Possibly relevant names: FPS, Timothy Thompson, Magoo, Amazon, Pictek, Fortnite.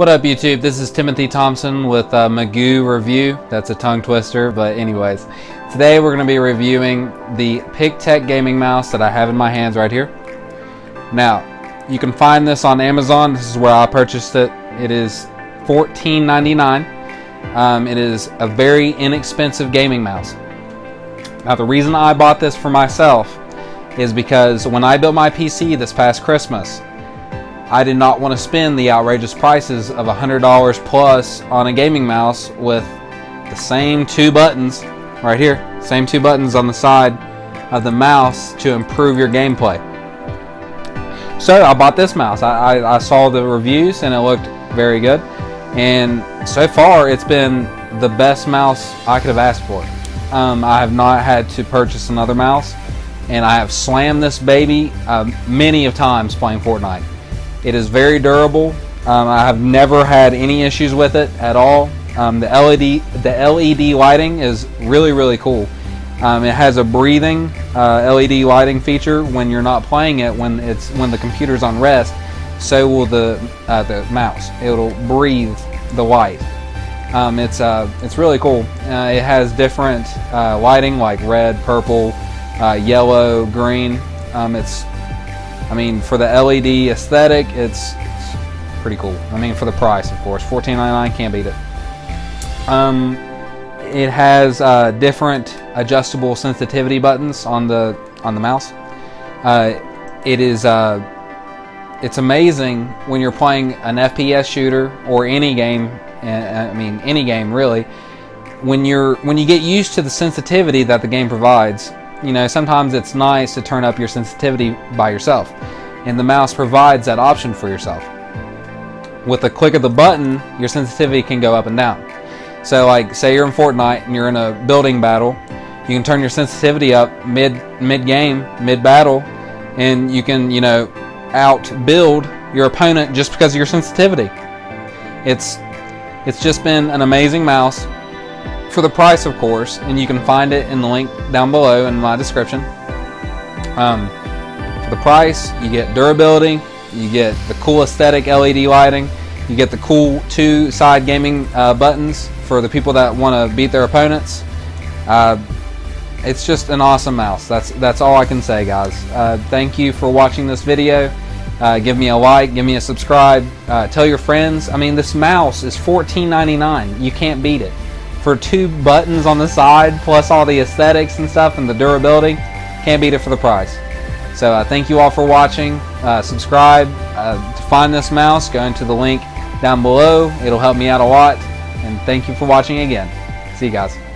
What up YouTube, this is Timothy Thompson with Magoo Review. That's a tongue twister, but anyways. Today we're going to be reviewing the Pictek gaming mouse that I have in my hands right here. Now, you can find this on Amazon. This is where I purchased it. It is $14.99. It is a very inexpensive gaming mouse. Now the reason I bought this for myself is because when I built my PC this past Christmas, I did not want to spend the outrageous prices of $100 plus on a gaming mouse with the same two buttons right here, same two buttons on the side of the mouse to improve your gameplay. So I bought this mouse. I saw the reviews and it looked very good, and so far it's been the best mouse I could have asked for. I have not had to purchase another mouse, and I have slammed this baby many of times playing Fortnite. It is very durable. I have never had any issues with it at all. The LED lighting is really cool. It has a breathing LED lighting feature when you're not playing it. When the computer's on rest, so will the mouse. It'll breathe the light. It's really cool. It has different lighting like red, purple, yellow, green. I mean, for the LED aesthetic, it's pretty cool. I mean, for the price, of course, $14.99, can't beat it. It has different adjustable sensitivity buttons on the mouse. It's amazing when you're playing an FPS shooter or any game. I mean, any game really. When you get used to the sensitivity that the game provides. You know, sometimes it's nice to turn up your sensitivity by yourself, and the mouse provides that option for yourself. With a click of the button, your sensitivity can go up and down. So like, say you're in Fortnite and you're in a building battle, you can turn your sensitivity up mid-game, mid-battle, and you can, you know, out-build your opponent just because of your sensitivity. It's just been an amazing mouse. For the price, of course, and you can find it in the link down below in my description. For the price, you get durability, you get the cool aesthetic LED lighting, you get the cool two side gaming buttons for the people that want to beat their opponents. It's just an awesome mouse. That's all I can say, guys. Thank you for watching this video. Give me a like, give me a subscribe, tell your friends. I mean, this mouse is $14.99. You can't beat it. For two buttons on the side, plus all the aesthetics and stuff and the durability, can't beat it for the price. So thank you all for watching. Subscribe. To find this mouse, go into the link down below. It'll help me out a lot. And thank you for watching again. See you guys.